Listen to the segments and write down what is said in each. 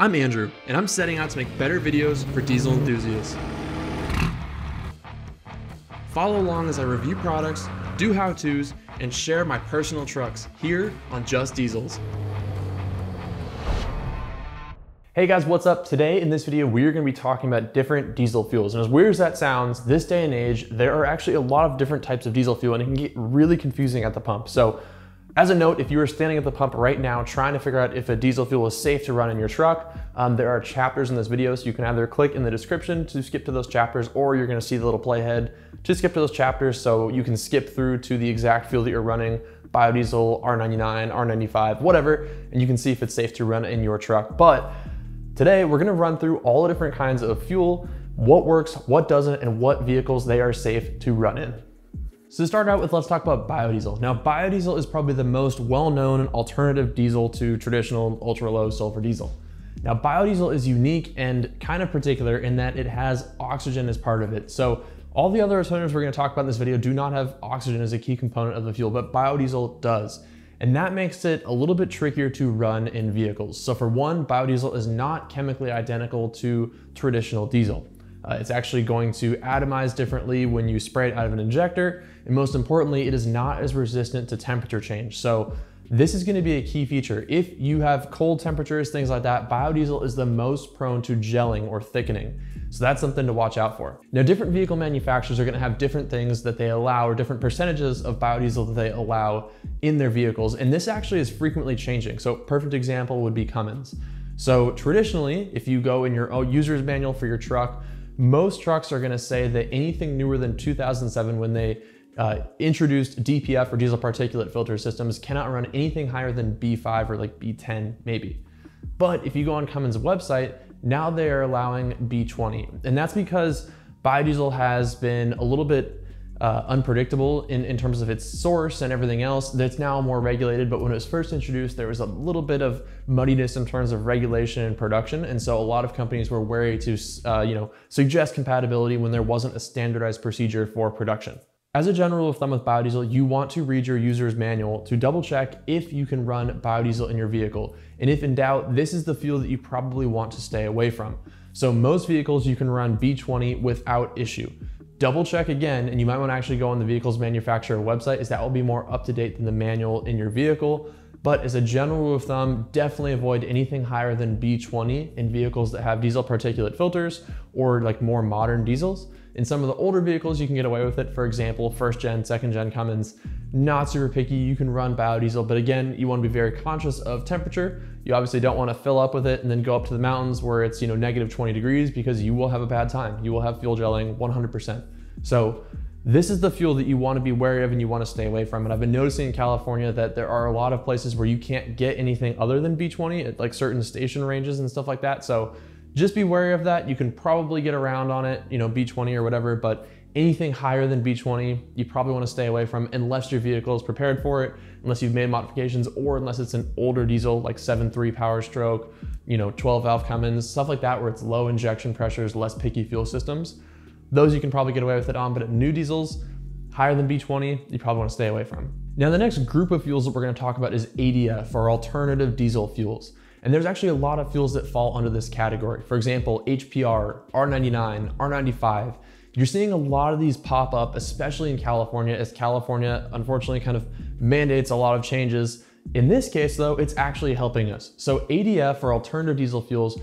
I'm Andrew, and I'm setting out to make better videos for diesel enthusiasts. Follow along as I review products, do how-tos, and share my personal trucks here on Just Diesels. Hey guys, what's up? Today in this video, we're going to be talking about different diesel fuels. And as weird as that sounds, this day and age, there are actually a lot of different types of diesel fuel, and it can get really confusing at the pump. So as a note, if you are standing at the pump right now trying to figure out if a diesel fuel is safe to run in your truck, there are chapters in this video, so you can either click in the description to skip to those chapters, or you're going to see the little playhead to skip to those chapters so you can skip through to the exact fuel that you're running. Biodiesel, R99, R95, whatever, and you can see if it's safe to run in your truck. But today we're gonna run through all the different kinds of fuel, what works, what doesn't, and what vehicles they are safe to run in. So to start out with, let's talk about biodiesel. Now, biodiesel is probably the most well-known alternative diesel to traditional ultra-low sulfur diesel. Now, biodiesel is unique and kind of particular in that it has oxygen as part of it. So all the other alternatives we're going to talk about in this video do not have oxygen as a key component of the fuel, but biodiesel does. And that makes it a little bit trickier to run in vehicles. So for one, biodiesel is not chemically identical to traditional diesel. It's actually going to atomize differently when you spray it out of an injector. And most importantly, it is not as resistant to temperature change. So this is going to be a key feature. If you have cold temperatures, things like that, biodiesel is the most prone to gelling or thickening. So that's something to watch out for. Now, different vehicle manufacturers are going to have different things that they allow, or different percentages of biodiesel that they allow in their vehicles. And this actually is frequently changing. So perfect example would be Cummins. So traditionally, if you go in your own user's manual for your truck, most trucks are going to say that anything newer than 2007, when they introduced DPF or diesel particulate filter systems, cannot run anything higher than B5 or like B10 maybe. But if you go on Cummins' website, now they are allowing B20. And that's because biodiesel has been a little bit unpredictable in terms of its source and everything else. That's now more regulated, but when it was first introduced, there was a little bit of muddiness in terms of regulation and production. And so a lot of companies were wary to suggest compatibility when there wasn't a standardized procedure for production. As a general rule of thumb with biodiesel, you want to read your user's manual to double check if you can run biodiesel in your vehicle. And if in doubt, this is the fuel that you probably want to stay away from. So most vehicles you can run B20 without issue. Double check again, and you might want to actually go on the vehicle's manufacturer website, as that will be more up to date than the manual in your vehicle. But as a general rule of thumb, definitely avoid anything higher than B20 in vehicles that have diesel particulate filters or like more modern diesels. In some of the older vehicles, you can get away with it. For example, first gen, second gen Cummins, not super picky. You can run biodiesel, but again, you want to be very conscious of temperature. You obviously don't want to fill up with it and then go up to the mountains where it's, negative 20 degrees, because you will have a bad time. You will have fuel gelling 100%. So this is the fuel that you want to be wary of and you want to stay away from. And I've been noticing in California that there are a lot of places where you can't get anything other than B20 at like certain station ranges and stuff like that. So just be wary of that. You can probably get around on it, B20 or whatever, but anything higher than B20, you probably want to stay away from unless your vehicle is prepared for it, unless you've made modifications, or unless it's an older diesel like 7.3 Power Stroke, 12 valve Cummins, stuff like that, where it's low injection pressures, less picky fuel systems. Those you can probably get away with it on, but at new diesels, higher than B20, you probably want to stay away from. Now, the next group of fuels that we're going to talk about is ADF, or alternative diesel fuels. And there's actually a lot of fuels that fall under this category. For example, HPR, R99, R95. You're seeing a lot of these pop up, especially in California, as California unfortunately kind of mandates a lot of changes. In this case though, it's actually helping us. So ADF, or alternative diesel fuels,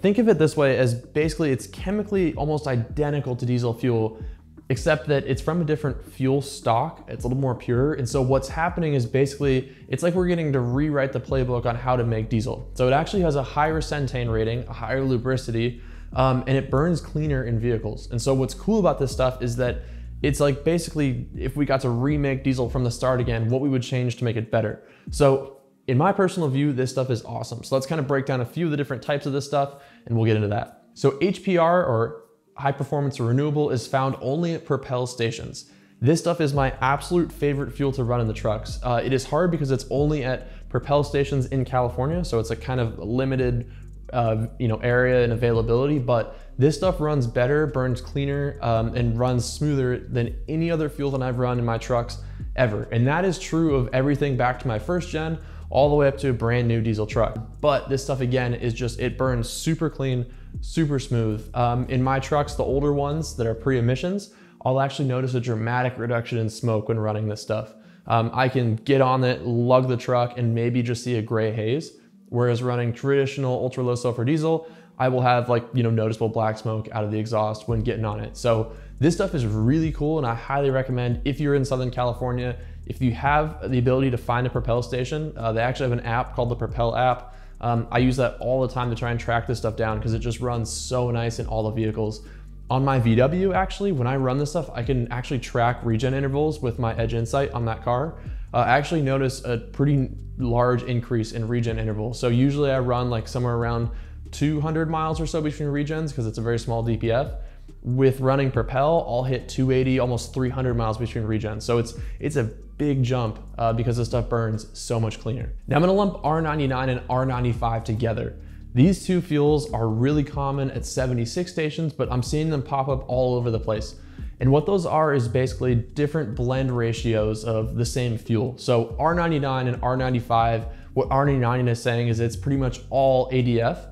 think of it this way, as basically it's chemically almost identical to diesel fuel, except that it's from a different fuel stock. It's a little more pure. And so what's happening is basically, it's like we're getting to rewrite the playbook on how to make diesel. So it actually has a higher centane rating, a higher lubricity, and it burns cleaner in vehicles. And so what's cool about this stuff is that it's like basically, if we got to remake diesel from the start again, what we would change to make it better. So in my personal view, this stuff is awesome. So let's kind of break down a few of the different types of this stuff, and we'll get into that. So HPR, or high performance or renewable, is found only at Propel stations. This stuff is my absolute favorite fuel to run in the trucks. It is hard because it's only at Propel stations in California. So it's a kind of limited area and availability, but this stuff runs better, burns cleaner, and runs smoother than any other fuel that I've run in my trucks ever. And that is true of everything back to my first gen, all the way up to a brand new diesel truck. But this stuff again is just, it burns super clean, super smooth. In my trucks, the older ones that are pre-emissions, I'll actually notice a dramatic reduction in smoke when running this stuff. I can get on it, lug the truck, and maybe just see a gray haze. Whereas running traditional ultra low sulfur diesel, I will have like, you know, noticeable black smoke out of the exhaust when getting on it. So this stuff is really cool, and I highly recommend if you're in Southern California, if you have the ability to find a Propel station, they actually have an app called the Propel app. I use that all the time to try and track this stuff down because it just runs so nice in all the vehicles. On my VW, actually, when I run this stuff, I can actually track regen intervals with my Edge Insight on that car. I actually notice a pretty large increase in regen intervals. So usually I run like somewhere around 200 miles or so between regens because it's a very small DPF. With running Propel, I'll hit 280, almost 300 miles between regens. So it's a big jump because this stuff burns so much cleaner. Now I'm gonna lump R99 and R95 together. These two fuels are really common at 76 stations, but I'm seeing them pop up all over the place. And what those are is basically different blend ratios of the same fuel. So R99 and R95, what R99 is saying is it's pretty much all ADF,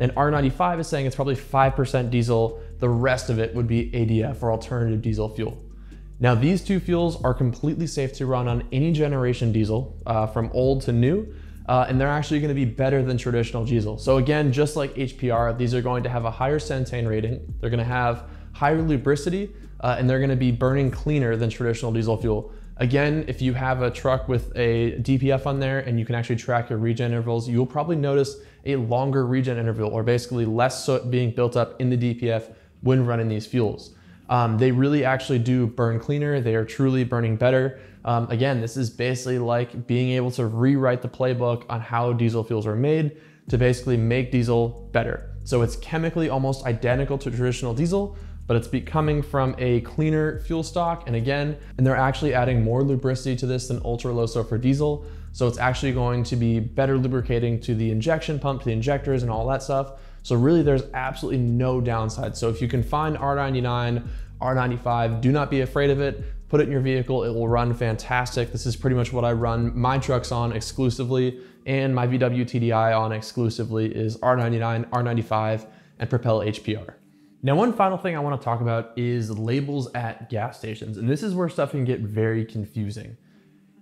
and R95 is saying it's probably 5% diesel, the rest of it would be ADF or alternative diesel fuel. Now these two fuels are completely safe to run on any generation diesel, from old to new, and they're actually gonna be better than traditional diesel. So again, just like HPR, these are going to have a higher centane rating, they're gonna have higher lubricity, and they're gonna be burning cleaner than traditional diesel fuel. Again, if you have a truck with a DPF on there and you can actually track your regen intervals, you'll probably notice a longer regen interval, or basically less soot being built up in the DPF when running these fuels. They really actually do burn cleaner. They are truly burning better. Again, this is basically like being able to rewrite the playbook on how diesel fuels are made to basically make diesel better. So it's chemically almost identical to traditional diesel, but it's becoming from a cleaner fuel stock. And again, and they're actually adding more lubricity to this than ultra low sulfur diesel. So it's actually going to be better lubricating to the injection pump, to the injectors and all that stuff. So really there's absolutely no downside. So if you can find R99, R95, do not be afraid of it. Put it in your vehicle, it will run fantastic. This is pretty much what I run my trucks on exclusively, and my VW TDI on exclusively is R99, R95, and Propel HPR. Now, one final thing I want to talk about is labels at gas stations. And this is where stuff can get very confusing.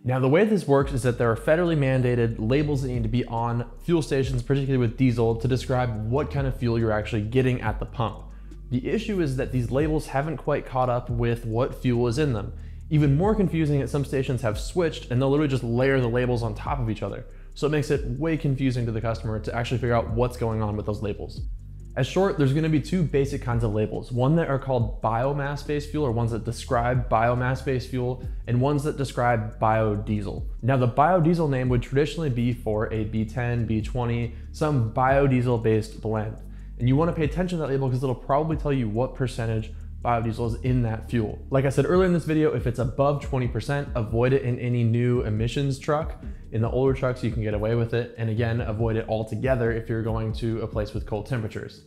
Now, the way this works is that there are federally mandated labels that need to be on fuel stations, particularly with diesel, to describe what kind of fuel you're actually getting at the pump. The issue is that these labels haven't quite caught up with what fuel is in them. Even more confusing that some stations have switched and they'll literally just layer the labels on top of each other. So it makes it way confusing to the customer to actually figure out what's going on with those labels. As short, there's gonna be two basic kinds of labels, one that are called biomass-based fuel, or ones that describe biomass-based fuel, and ones that describe biodiesel. Now, the biodiesel name would traditionally be for a B10, B20, some biodiesel-based blend. And you wanna pay attention to that label because it'll probably tell you what percentage biodiesel is in that fuel. Like I said earlier in this video, if it's above 20%, avoid it in any new emissions truck. In the older trucks, you can get away with it. And again, avoid it altogether if you're going to a place with cold temperatures.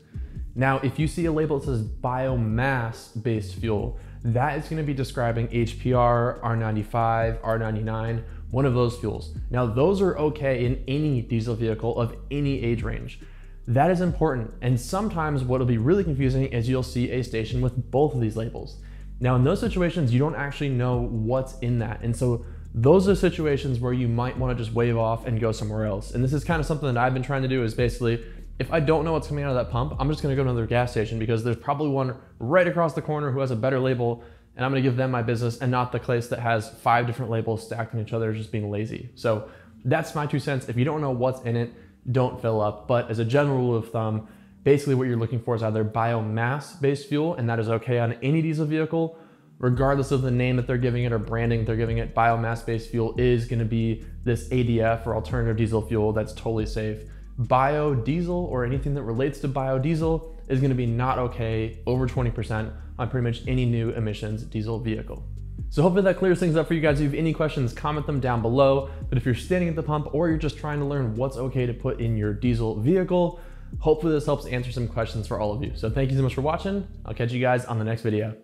Now, if you see a label that says biomass-based fuel, that is gonna be describing HPR, R95, R99, one of those fuels. Now, those are okay in any diesel vehicle of any age range. That is important. And sometimes what'll be really confusing is you'll see a station with both of these labels. Now in those situations, you don't actually know what's in that. And so those are situations where you might want to just wave off and go somewhere else. And this is kind of something that I've been trying to do is basically, if I don't know what's coming out of that pump, I'm just going to go to another gas station because there's probably one right across the corner who has a better label, and I'm going to give them my business and not the place that has 5 different labels stacked on each other just being lazy. So that's my 2 cents. If you don't know what's in it, don't fill up. But as a general rule of thumb, basically what you're looking for is either biomass-based fuel, and that is okay on any diesel vehicle, regardless of the name that they're giving it or branding they're giving it. Biomass-based fuel is gonna be this ADF or alternative diesel fuel that's totally safe. Biodiesel or anything that relates to biodiesel is gonna be not okay over 20% on pretty much any new emissions diesel vehicle. So hopefully that clears things up for you guys. If you have any questions, comment them down below. But if you're standing at the pump or you're just trying to learn what's okay to put in your diesel vehicle, hopefully this helps answer some questions for all of you. So thank you so much for watching. I'll catch you guys on the next video.